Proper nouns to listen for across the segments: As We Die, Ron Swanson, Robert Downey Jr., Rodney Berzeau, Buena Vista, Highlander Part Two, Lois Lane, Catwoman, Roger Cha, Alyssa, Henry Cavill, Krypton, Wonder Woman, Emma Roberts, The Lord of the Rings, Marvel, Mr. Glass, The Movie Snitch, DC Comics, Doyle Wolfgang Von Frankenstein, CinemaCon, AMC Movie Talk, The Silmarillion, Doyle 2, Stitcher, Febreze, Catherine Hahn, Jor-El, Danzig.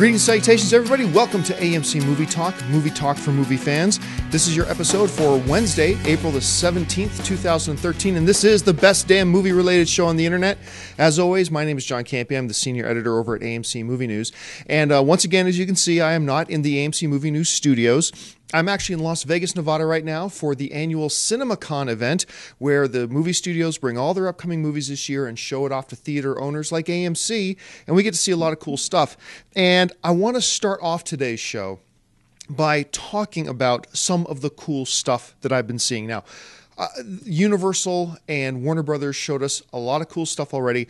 Greetings, salutations, everybody. Welcome to AMC Movie Talk for movie fans. This is your episode for Wednesday, April the 17th, 2013, and this is the best damn movie-related show on the internet. As always, my name is John Campion. I'm the senior editor over at AMC Movie News. And once again, as you can see, I am not in the AMC Movie News studios. I'm actually in Las Vegas, Nevada right now for the annual CinemaCon event where the movie studios bring all their upcoming movies this year and show it off to theater owners like AMC, and we get to see a lot of cool stuff. And I want to start off today's show by talking about some of the cool stuff that I've been seeing. Now, Universal and Warner Brothers showed us a lot of cool stuff already,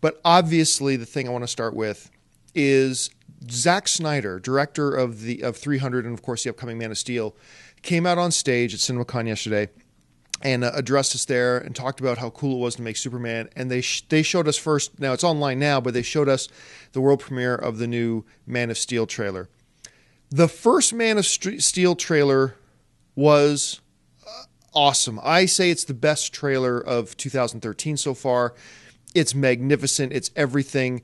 but obviously the thing I want to start with is Zack Snyder, director of 300 and, of course, the upcoming Man of Steel, came out on stage at CinemaCon yesterday and addressed us there and talked about how cool it was to make Superman. And they showed us first, now it's online now, but they showed us the world premiere of the new Man of Steel trailer. The first Man of Steel trailer was awesome. I say it's the best trailer of 2013 so far. It's magnificent. It's everything.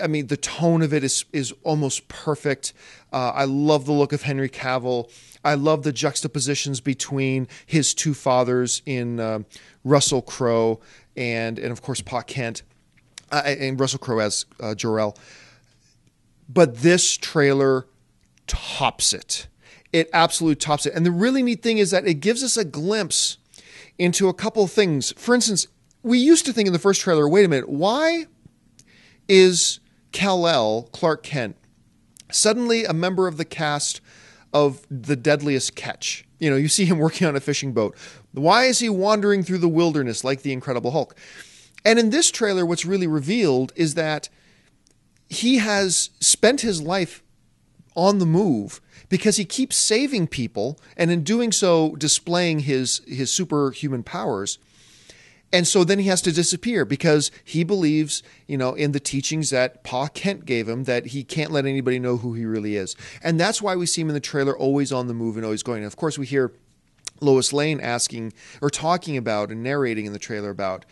I mean, the tone of it is almost perfect. I love the look of Henry Cavill. I love the juxtapositions between his two fathers in Russell Crowe and of course, Pa Kent. And Russell Crowe as Jor-El. But this trailer tops it. It absolutely tops it. And the really neat thing is that it gives us a glimpse into a couple of things. For instance, we used to think in the first trailer, wait a minute, why is Kal-El, Clark Kent, suddenly a member of the cast of The Deadliest Catch? You know, you see him working on a fishing boat. Why is he wandering through the wilderness like the Incredible Hulk? And in this trailer, what's really revealed is that he has spent his life on the move because he keeps saving people and in doing so displaying his superhuman powers. And so then he has to disappear because he believes, you know, in the teachings that Pa Kent gave him, that he can't let anybody know who he really is. And that's why we see him in the trailer always on the move and always going. And of course, we hear Lois Lane asking or talking about and narrating in the trailer about,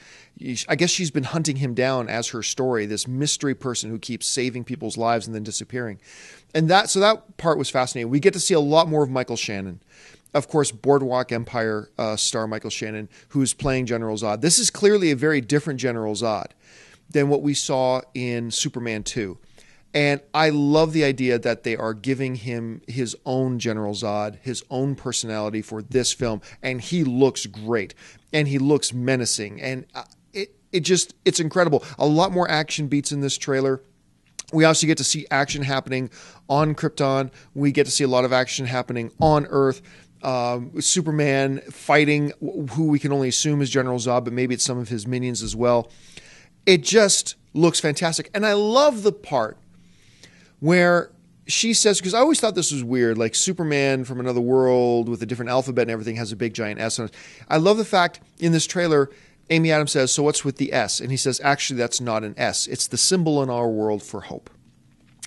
I guess she's been hunting him down as her story, this mystery person who keeps saving people's lives and then disappearing. And that part was fascinating. We get to see a lot more of Michael Shannon. Of course, Boardwalk Empire star Michael Shannon, who's playing General Zod. This is clearly a very different General Zod than what we saw in Superman 2. And I love the idea that they are giving him his own General Zod, his own personality for this film. And he looks great. And he looks menacing. And it's incredible. A lot more action beats in this trailer. We also get to see action happening on Krypton. We get to see a lot of action happening on Earth. Superman fighting who we can only assume is General Zod, but maybe it's some of his minions as well. It just looks fantastic. And I love the part where she says, because I always thought this was weird, like Superman from another world with a different alphabet and everything has a big giant S on it. I love the fact in this trailer, Amy Adams says, so what's with the S? And he says, actually, that's not an S. It's the symbol in our world for hope.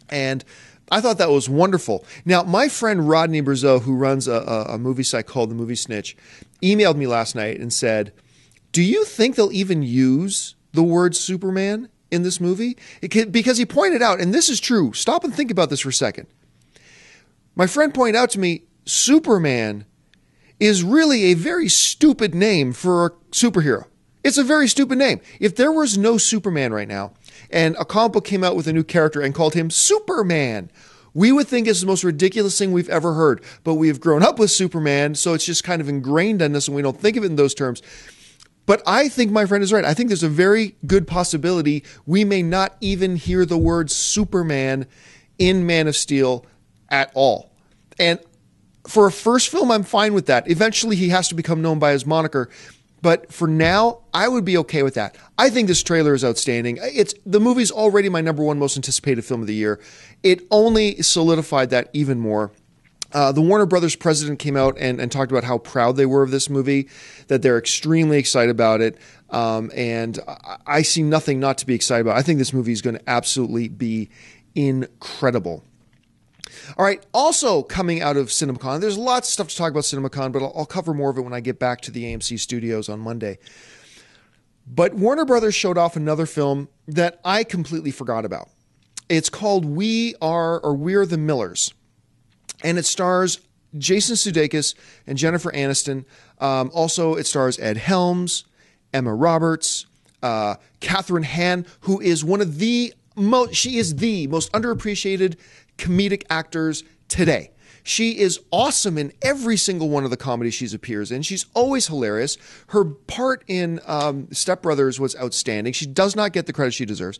And I thought that was wonderful. Now, my friend Rodney Berzeau, who runs a movie site called The Movie Snitch, emailed me last night and said, do you think they'll even use the word Superman in this movie? Because he pointed out, and this is true, stop and think about this for a second. My friend pointed out to me, Superman is really a very stupid name for a superhero. It's a very stupid name. If there was no Superman right now, and a comic book came out with a new character and called him Superman, we would think it's the most ridiculous thing we've ever heard. But we've grown up with Superman, so it's just kind of ingrained in us, and we don't think of it in those terms. But I think my friend is right. I think there's a very good possibility we may not even hear the word Superman in Man of Steel at all. And for a first film, I'm fine with that. Eventually, he has to become known by his moniker. But for now, I would be okay with that. I think this trailer is outstanding. The movie's already my #1 most anticipated film of the year. It only solidified that even more. The Warner Brothers president came out and talked about how proud they were of this movie, that they're extremely excited about it. And I see nothing not to be excited about. I think this movie is going to absolutely be incredible. All right, also coming out of CinemaCon, there's lots of stuff to talk about CinemaCon, but I'll cover more of it when I get back to the AMC studios on Monday. But Warner Brothers showed off another film that I completely forgot about. It's called We're the Millers, and it stars Jason Sudeikis and Jennifer Aniston. Also, it stars Ed Helms, Emma Roberts, Catherine Hahn, who is one of the most, she is the most underappreciated comedic actors today. She is awesome in every single one of the comedies she appears in. She's always hilarious. Her part in Step Brothers was outstanding. She does not get the credit she deserves.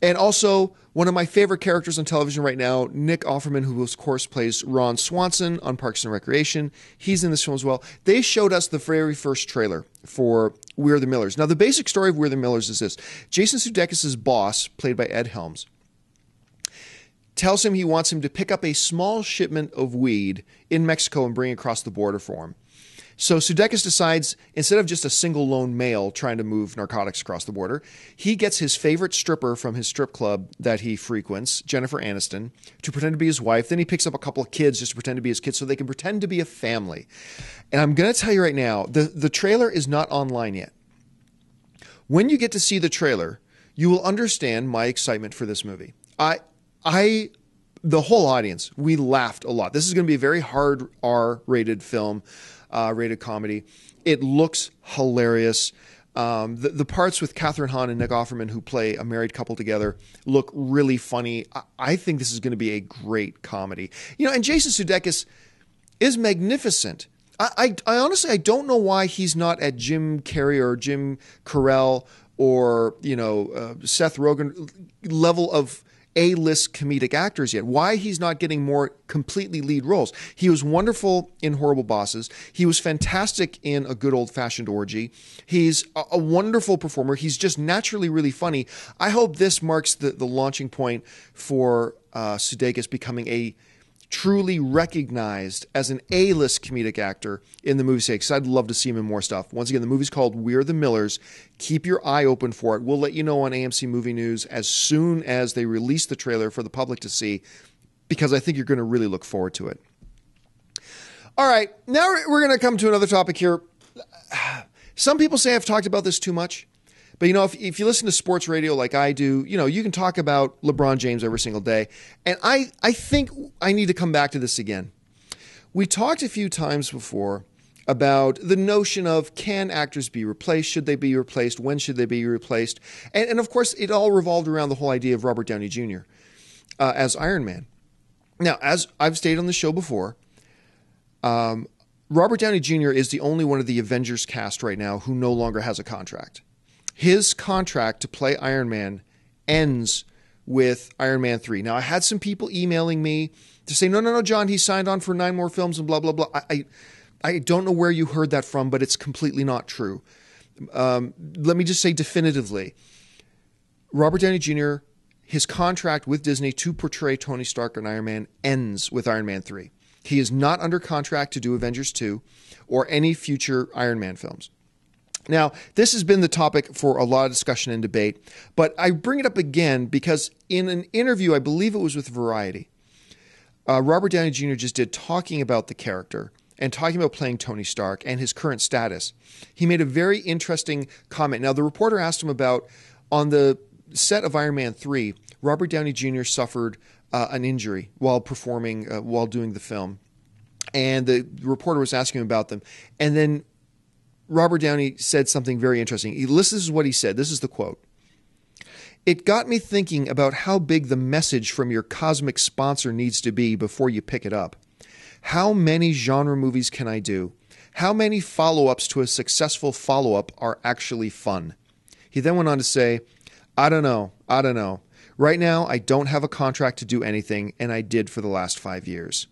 And also, one of my favorite characters on television right now, Nick Offerman, who of course plays Ron Swanson on Parks and Recreation. He's in this film as well. They showed us the very first trailer for We're the Millers. Now, the basic story of We're the Millers is this. Jason Sudeikis' boss, played by Ed Helms, tells him he wants him to pick up a small shipment of weed in Mexico and bring it across the border for him. So Sudeikis decides, instead of just a single lone male trying to move narcotics across the border, he gets his favorite stripper from his strip club that he frequents, Jennifer Aniston, to pretend to be his wife. Then he picks up a couple of kids just to pretend to be his kids so they can pretend to be a family. And I'm going to tell you right now, the trailer is not online yet. When you get to see the trailer, you will understand my excitement for this movie. The whole audience, we laughed a lot. This is going to be a very hard R-rated film, rated comedy. It looks hilarious. The parts with Catherine Hahn and Nick Offerman, who play a married couple together, look really funny. I think this is going to be a great comedy. You know, and Jason Sudeikis is magnificent. I honestly, I don't know why he's not at Jim Carrey or Jim Carrell or, you know, Seth Rogen level of A-list comedic actors yet. Why he's not getting more completely lead roles. He was wonderful in Horrible Bosses. He was fantastic in A Good Old-Fashioned Orgy. He's a wonderful performer. He's just naturally really funny. I hope this marks the launching point for Sudeikis becoming a truly recognized as an A-list comedic actor in the movie stakes. I'd love to see him in more stuff. Once again, the movie's called We're the Millers. Keep your eye open for it. We'll let you know on AMC Movie News as soon as they release the trailer for the public to see, because I think you're going to really look forward to it. All right, now we're going to come to another topic here. Some people say I've talked about this too much. But, you know, if you listen to sports radio like I do, you know, you can talk about LeBron James every single day. And I think I need to come back to this again. We talked a few times before about the notion of, can actors be replaced? Should they be replaced? When should they be replaced? And of course, it all revolved around the whole idea of Robert Downey Jr. As Iron Man. Now, as I've stated on the show before, Robert Downey Jr. is the only one of the Avengers cast right now who no longer has a contract. His contract to play Iron Man ends with Iron Man 3. Now, I had some people emailing me to say, no, John, he signed on for 9 more films and blah, blah, blah. I don't know where you heard that from, but it's completely not true. Let me just say definitively, Robert Downey Jr., his contract with Disney to portray Tony Stark and Iron Man ends with Iron Man 3. He is not under contract to do Avengers 2 or any future Iron Man films. Now, this has been the topic for a lot of discussion and debate, but I bring it up again because in an interview, I believe it was with Variety, Robert Downey Jr. just did talking about the character and talking about playing Tony Stark and his current status. He made a very interesting comment. Now, the reporter asked him about, on the set of Iron Man 3, Robert Downey Jr. suffered an injury while performing, while doing the film. And the reporter was asking him about them. And then Robert Downey said something very interesting. This is what he said. This is the quote. "It got me thinking about how big the message from your cosmic sponsor needs to be before you pick it up. How many genre movies can I do? How many follow-ups to a successful follow-up are actually fun?" He then went on to say, I don't know. "Right now, I don't have a contract to do anything, and I did for the last 5 years."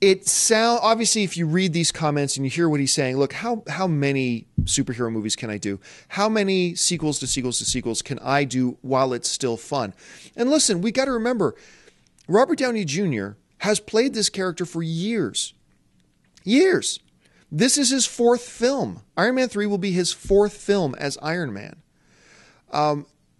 It sounds, obviously, if you read these comments and you hear what he's saying, look, how many superhero movies can I do? How many sequels to sequels to sequels can I do while it's still fun? And listen, we got to remember, Robert Downey Jr. has played this character for years. Years. This is his 4th film. Iron Man 3 will be his 4th film as Iron Man.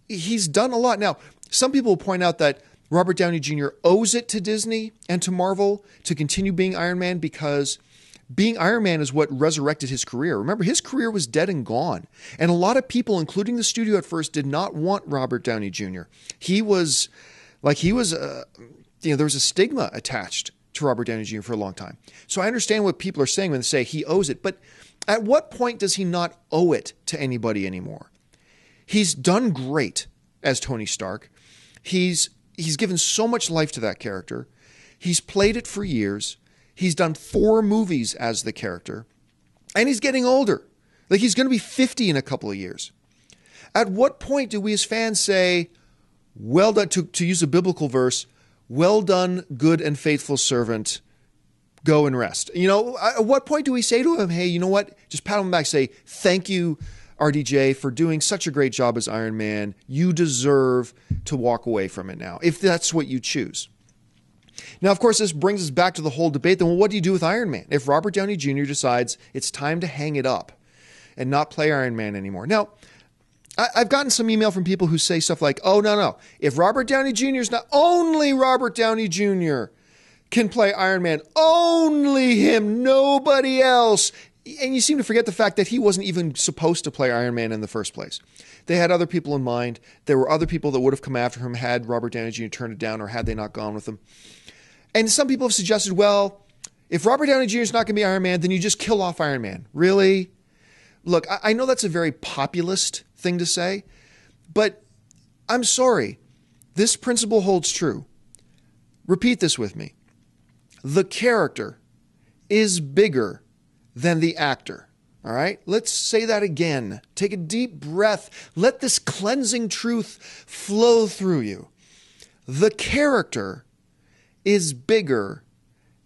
He's done a lot. Now, some people will point out that Robert Downey Jr. owes it to Disney and to Marvel to continue being Iron Man because being Iron Man is what resurrected his career. Remember, his career was dead and gone. And a lot of people, including the studio at first, did not want Robert Downey Jr. There was a stigma attached to Robert Downey Jr. for a long time. So I understand what people are saying when they say he owes it. But at what point does he not owe it to anybody anymore? He's done great as Tony Stark. He's given so much life to that character. He's played it for years. He's done 4 movies as the character, and he's getting older. Like, he's going to be 50 in a couple of years. At what point do we as fans say, well done, to use a biblical verse, well done, good and faithful servant, go and rest? You know, at what point do we say to him, hey, you know what? Just pat him back and say, thank you, RDJ, for doing such a great job as Iron Man. You deserve to walk away from it now, if that's what you choose. Now, of course, this brings us back to the whole debate. Then, well, what do you do with Iron Man if Robert Downey Jr. decides it's time to hang it up and not play Iron Man anymore? Now, I've gotten some email from people who say stuff like, oh, no, if Robert Downey Jr. is not, only Robert Downey Jr. can play Iron Man, only him, nobody else. And you seem to forget the fact that he wasn't even supposed to play Iron Man in the first place. They had other people in mind. There were other people that would have come after him had Robert Downey Jr. turned it down or had they not gone with him. And some people have suggested, well, if Robert Downey Jr. is not going to be Iron Man, then you just kill off Iron Man. Really? Look, I know that's a very populist thing to say, but I'm sorry. This principle holds true. Repeat this with me. The character is bigger than the actor. All right? Let's say that again. Take a deep breath. Let this cleansing truth flow through you. The character is bigger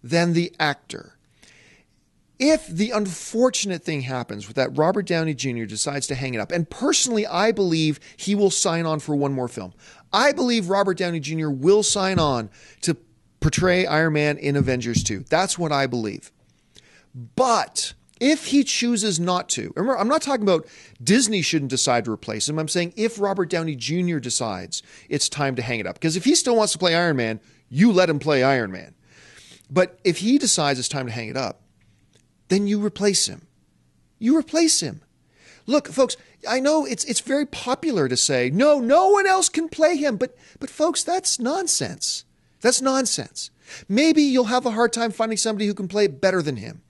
than the actor. If the unfortunate thing happens with that Robert Downey Jr. decides to hang it up, and personally, I believe he will sign on for one more film. I believe Robert Downey Jr. will sign on to portray Iron Man in Avengers 2. That's what I believe. But if he chooses not to, remember, I'm not talking about Disney shouldn't decide to replace him. I'm saying if Robert Downey Jr. decides it's time to hang it up, because if he still wants to play Iron Man, you let him play Iron Man. But if he decides it's time to hang it up, then you replace him. You replace him. Look, folks, I know it's very popular to say, no one else can play him. But folks, that's nonsense. That's nonsense. Maybe you'll have a hard time finding somebody who can play better than him.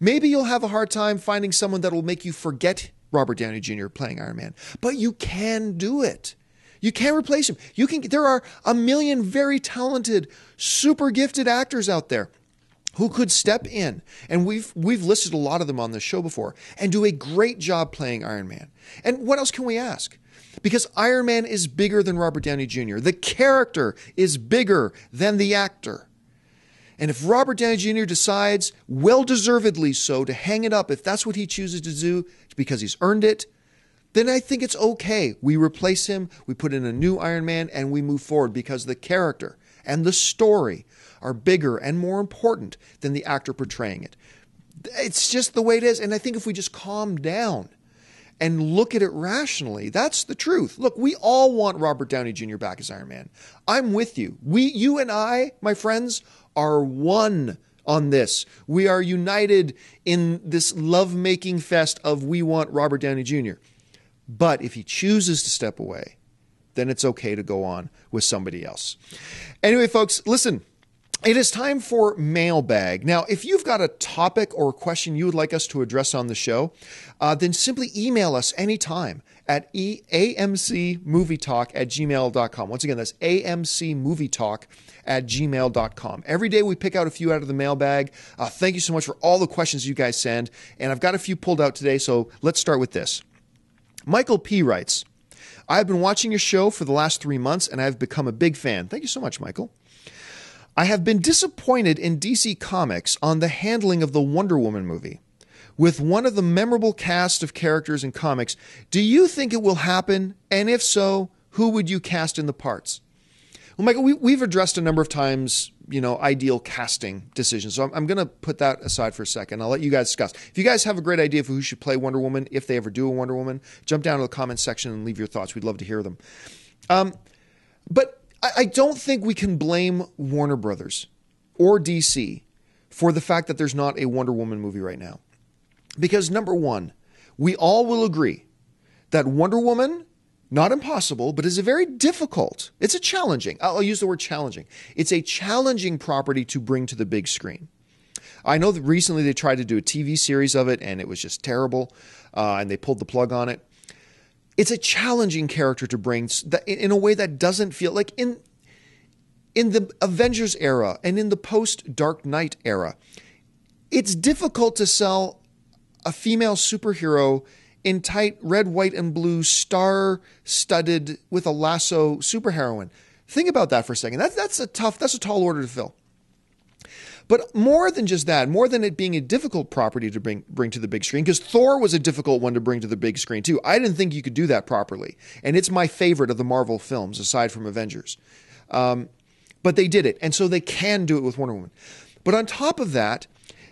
Maybe you'll have a hard time finding someone that will make you forget Robert Downey Jr. playing Iron Man. But you can do it. You can't replace him. There are a million very talented, super gifted actors out there who could step in, and we've listed a lot of them on this show before, and do a great job playing Iron Man. And what else can we ask? Because Iron Man is bigger than Robert Downey Jr. The character is bigger than the actor. And if Robert Downey Jr. decides, well-deservedly so, to hang it up, if that's what he chooses to do, because he's earned it, then I think it's okay. We replace him, we put in a new Iron Man, and we move forward, because the character and the story are bigger and more important than the actor portraying it. It's just the way it is. And I think if we just calm down and look at it rationally, that's the truth. Look, we all want Robert Downey Jr. back as Iron Man. I'm with you. You and I, my friends, are one on this. We are united in this lovemaking fest of we want Robert Downey Jr. But if he chooses to step away, then it's okay to go on with somebody else. Anyway, folks, listen, it is time for mailbag. Now, if you've got a topic or a question you would like us to address on the show, then simply email us anytime at amcmovietalk@gmail.com. Once again, that's amcmovietalk@gmail.com. Every day we pick out a few out of the mailbag. Thank you so much for all the questions you guys send. And I've got a few pulled out today, so let's start with this. Michael P. writes, I've been watching your show for the last 3 months, and I've become a big fan. Thank you so much, Michael. I have been disappointed in DC Comics on the handling of the Wonder Woman movie. With one of the memorable cast of characters in comics, do you think it will happen? And if so, who would you cast in the parts? Well, Michael, we've addressed a number of times, ideal casting decisions. So I'm going to put that aside for a second. I'll let you guys discuss. If you guys have a great idea of who should play Wonder Woman, if they ever do a Wonder Woman, jump down to the comments section and leave your thoughts. We'd love to hear them. But I don't think we can blame Warner Brothers or DC for the fact that there's not a Wonder Woman movie right now. Because number one, we all will agree that Wonder Woman, not impossible, but is a very difficult, it's a challenging, I'll use the word challenging. It's a challenging property to bring to the big screen. I know that recently they tried to do a TV series of it and it was just terrible, and they pulled the plug on it. It's a challenging character to bring in a way that doesn't feel like in the Avengers era and in the post-Dark Knight era. It's difficult to sell a female superhero in tight red, white, and blue, star-studded with a lasso superheroine. Think about that for a second. That's a tall order to fill. But more than just that, more than it being a difficult property to bring to the big screen, because Thor was a difficult one to bring to the big screen too. I didn't think you could do that properly. And it's my favorite of the Marvel films, aside from Avengers. But they did it. And so they can do it with Wonder Woman. But on top of that,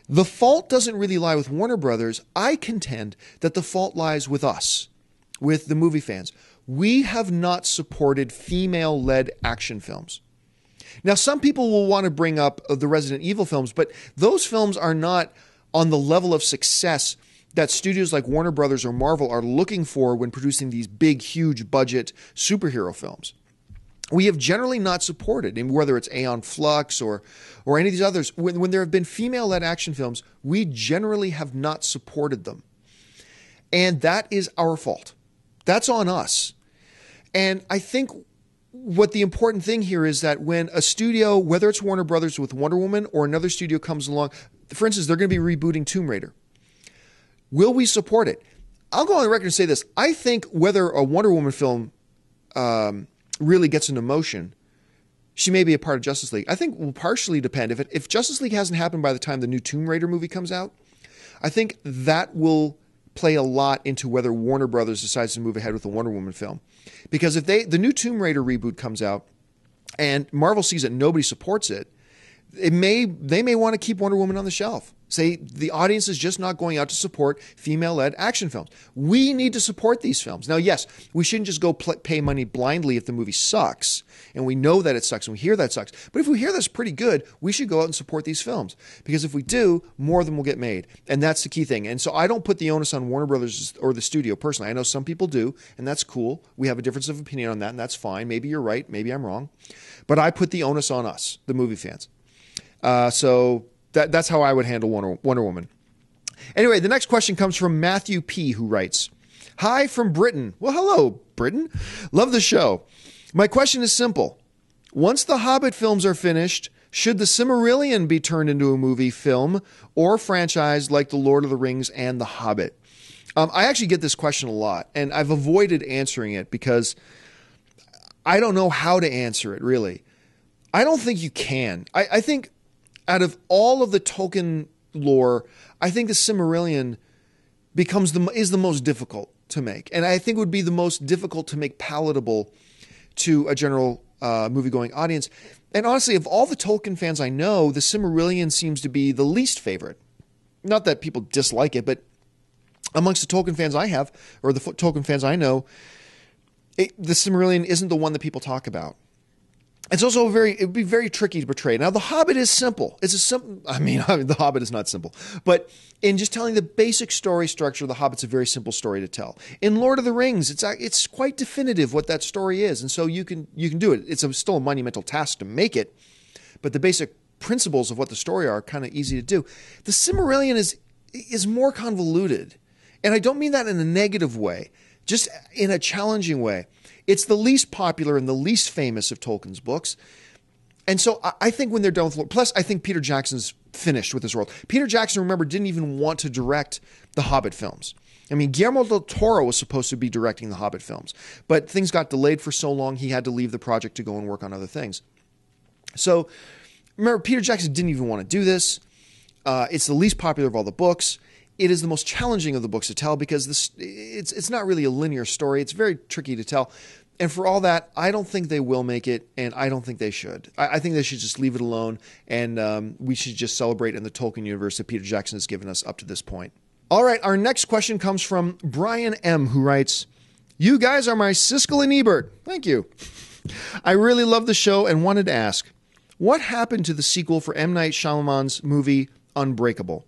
the fault doesn't really lie with Warner Brothers. I contend that the fault lies with us, with the movie fans. We have not supported female-led action films. Now, some people will want to bring up the Resident Evil films, but those films are not on the level of success that studios like Warner Brothers or Marvel are looking for when producing these big, huge budget superhero films. We have generally not supported, and whether it's Aeon Flux or any of these others, when there have been female-led action films, we generally have not supported them. And that is our fault. That's on us. And I think what the important thing here is that when a studio, whether it's Warner Brothers with Wonder Woman or another studio comes along, for instance, they're going to be rebooting Tomb Raider. Will we support it? I'll go on the record and say this. I think whether a Wonder Woman film really gets an emotion, she may be a part of Justice League. I think will partially depend. If Justice League hasn't happened by the time the new Tomb Raider movie comes out, I think that will play a lot into whether Warner Brothers decides to move ahead with the Wonder Woman film. Because if the new Tomb Raider reboot comes out and Marvel sees that nobody supports it, they may want to keep Wonder Woman on the shelf. Say the audience is just not going out to support female-led action films. We need to support these films. Now, yes, we shouldn't just go pay money blindly if the movie sucks, and we know that it sucks, and we hear that it sucks. But if we hear that's pretty good, we should go out and support these films, because if we do, more of them will get made, and that's the key thing. And so I don't put the onus on Warner Brothers or the studio personally. I know some people do, and that's cool. We have a difference of opinion on that, and that's fine. Maybe you're right. Maybe I'm wrong. But I put the onus on us, the movie fans. So that's how I would handle Wonder Woman. Anyway, the next question comes from Matthew P., who writes, "Hi from Britain." Well, hello, Britain. "Love the show. My question is simple. Once the Hobbit films are finished, should the Silmarillion be turned into a movie, film, or franchise like The Lord of the Rings and The Hobbit?" I actually get this question a lot, and I've avoided answering it because I don't know how to answer it, really. I don't think you can. I think out of all of the Tolkien lore, I think the Silmarillion is the most difficult to make. And I think it would be the most difficult to make palatable to a general movie-going audience. And honestly, of all the Tolkien fans I know, the Silmarillion seems to be the least favorite. Not that people dislike it, but amongst the Tolkien fans I have, or the Tolkien fans I know, the Silmarillion isn't the one that people talk about. It's also it would be very tricky to portray. Now, The Hobbit is simple. It's a simple, I mean, The Hobbit is not simple, but in just telling the basic story structure, The Hobbit's a very simple story to tell. In Lord of the Rings, it's quite definitive what that story is, and so you can do it. It's still a monumental task to make it, but the basic principles of what the story are kind of easy to do. The Silmarillion is more convoluted, and I don't mean that in a negative way, just in a challenging way. It's the least popular and the least famous of Tolkien's books. And so I think when they're done with... Plus, I think Peter Jackson's finished with this world. Peter Jackson, remember, didn't even want to direct the Hobbit films. I mean, Guillermo del Toro was supposed to be directing the Hobbit films, but things got delayed for so long, he had to leave the project to go and work on other things. So, remember, Peter Jackson didn't even want to do this. It's the least popular of all the books. It is the most challenging of the books to tell because it's not really a linear story. It's very tricky to tell. And for all that, I don't think they will make it, and I don't think they should. I think they should just leave it alone, and we should just celebrate in the Tolkien universe that Peter Jackson has given us up to this point. All right, our next question comes from Brian M., who writes, "You guys are my Siskel and Ebert." Thank you. "I really love the show and wanted to ask, What happened to the sequel for M. Night Shyamalan's movie Unbreakable?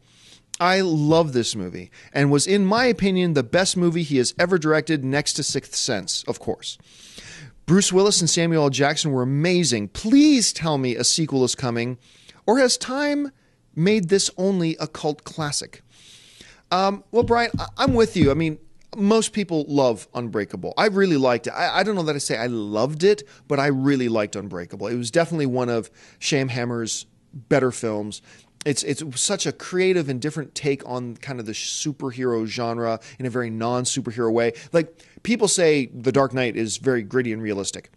I love this movie and was, in my opinion, the best movie he has ever directed next to Sixth Sense, of course. Bruce Willis and Samuel L. Jackson were amazing. Please tell me a sequel is coming, or has time made this only a cult classic? Well, Brian, I'm with you. I mean, most people love Unbreakable. I really liked it. I don't know that I say I loved it, but I really liked Unbreakable. It was definitely one of Shyamalan's better films. It's such a creative and different take on kind of the superhero genre in a very non-superhero way. Like, people say The Dark Knight is very gritty and realistic.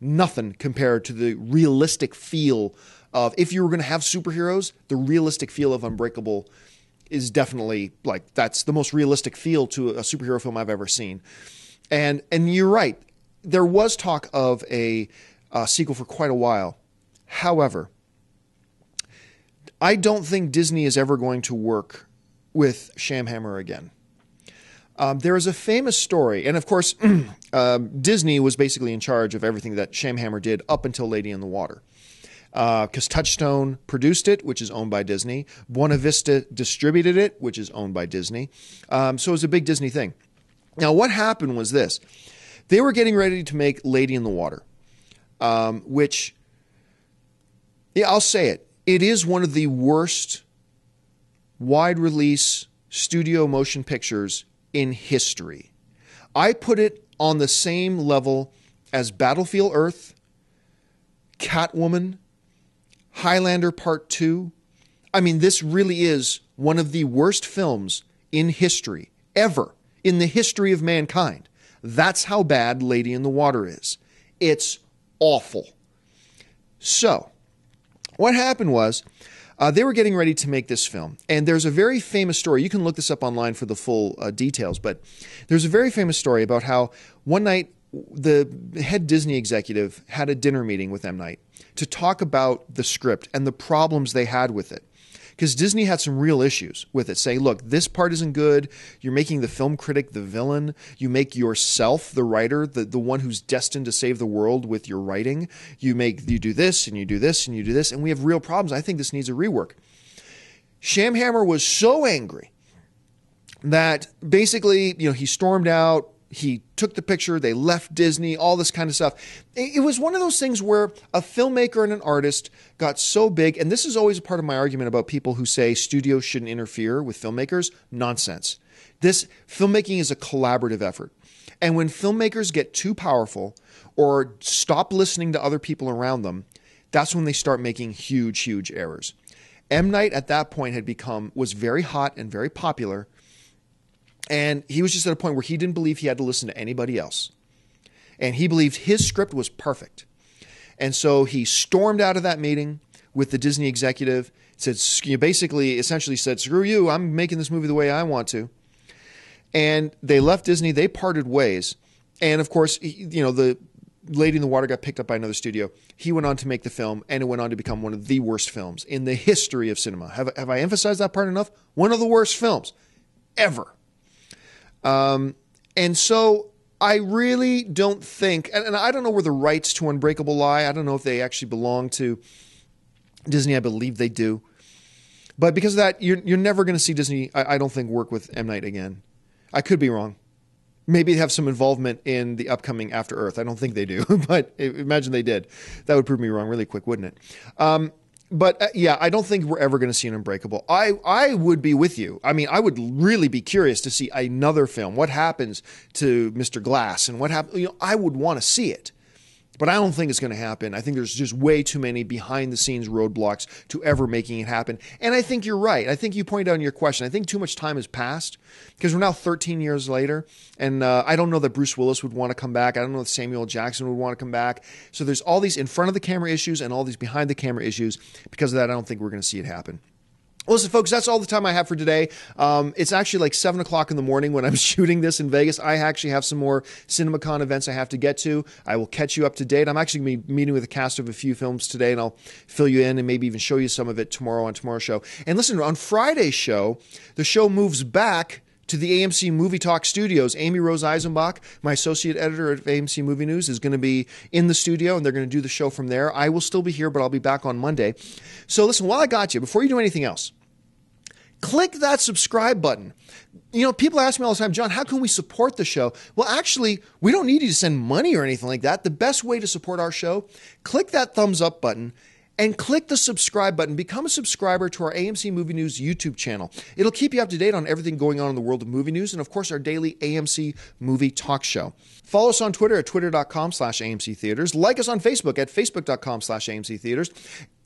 Nothing compared to the realistic feel of, if you were going to have superheroes, the realistic feel of Unbreakable is definitely, like, that's the most realistic feel to a superhero film I've ever seen. And you're right. There was talk of a sequel for quite a while. However, I don't think Disney is ever going to work with Shyamalan again. There is a famous story, and of course, Disney was basically in charge of everything that Shyamalan did up until Lady in the Water. Because Touchstone produced it, which is owned by Disney. Buena Vista distributed it, which is owned by Disney. So it was a big Disney thing. Now, what happened was this. They were getting ready to make Lady in the Water, which, yeah, I'll say it. It is one of the worst wide-release studio motion pictures in history. I put it on the same level as Battlefield Earth, Catwoman, Highlander Part 2. I mean, this really is one of the worst films in history, ever, in the history of mankind. That's how bad Lady in the Water is. It's awful. So, what happened was, they were getting ready to make this film. And there's a very famous story. You can look this up online for the full details. But there's a very famous story about how one night, the head Disney executive had a dinner meeting with M. Night to talk about the script and the problems they had with it. Because Disney had some real issues with it, saying, look, this part isn't good. You're making the film critic the villain. You make yourself the writer, the one who's destined to save the world with your writing. You do this, and you do this, and you do this, and we have real problems. I think this needs a rework. Shyamalan was so angry that basically, you know, he stormed out. He took the picture, they left Disney, all this kind of stuff. It was one of those things where a filmmaker and an artist got so big, and this is always a part of my argument about people who say studios shouldn't interfere with filmmakers. Nonsense. This filmmaking is a collaborative effort. And when filmmakers get too powerful or stop listening to other people around them, that's when they start making huge, huge errors. M. Night at that point was very hot and very popular. And he was just at a point where he didn't believe he had to listen to anybody else. And he believed his script was perfect. And so he stormed out of that meeting with the Disney executive, essentially said, screw you, I'm making this movie the way I want to. And they left Disney, they parted ways. And of course, you know, the Lady in the Water got picked up by another studio. He went on to make the film, and it went on to become one of the worst films in the history of cinema. Have I emphasized that part enough? One of the worst films ever. And so I really don't think, and I don't know where the rights to Unbreakable lie. I don't know if they actually belong to Disney. I believe they do. But because of that, you're never going to see Disney, I don't think, work with M. Night again. I could be wrong. Maybe they have some involvement in the upcoming After Earth. I don't think they do, but imagine they did. That would prove me wrong really quick, wouldn't it? But yeah, I don't think we're ever going to see an Unbreakable. I would be with you. I mean, I would really be curious to see another film. What happens to Mr. Glass and what happened? You know, I would want to see it, but I don't think it's going to happen. I think there's just way too many behind the scenes roadblocks to ever making it happen. And I think you're right. I think you pointed out in your question, I think too much time has passed because we're now 13 years later. And I don't know that Bruce Willis would want to come back. I don't know if Samuel Jackson would want to come back. So there's all these in front of the camera issues and all these behind the camera issues. Because of that, I don't think we're going to see it happen. Listen, folks, that's all the time I have for today. It's actually like 7 o'clock in the morning when I'm shooting this in Vegas. I actually have some more CinemaCon events I have to get to. I will catch you up to date. I'm actually going to be meeting with the cast of a few films today, and I'll fill you in and maybe even show you some of it tomorrow on tomorrow's show. And listen, on Friday's show, the show moves back to the AMC Movie Talk studios. Amy Rose Eisenbach, my associate editor at AMC Movie News, is going to be in the studio, and they're going to do the show from there. I will still be here, but I'll be back on Monday. So listen, while I got you, before you do anything else, click that subscribe button. You know, people ask me all the time, John, how can we support the show? Well, actually, we don't need you to send money or anything like that. The best way to support our show, click that thumbs up button and click the subscribe button. Become a subscriber to our AMC Movie News YouTube channel. It'll keep you up to date on everything going on in the world of movie news and, of course, our daily AMC Movie Talk show. Follow us on Twitter at twitter.com/AMC Theaters. Like us on Facebook at facebook.com/AMC Theaters.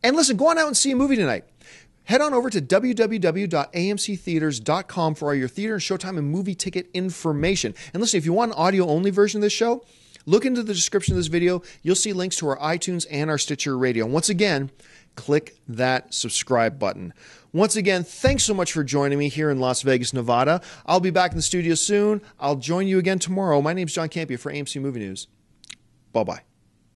And listen, go on out and see a movie tonight. Head on over to www.amctheaters.com for all your theater and showtime and movie ticket information. And listen, if you want an audio-only version of this show, look into the description of this video. You'll see links to our iTunes and our Stitcher Radio. And once again, click that subscribe button. Once again, thanks so much for joining me here in Las Vegas, Nevada. I'll be back in the studio soon. I'll join you again tomorrow. My name is John Campia for AMC Movie News. Bye-bye.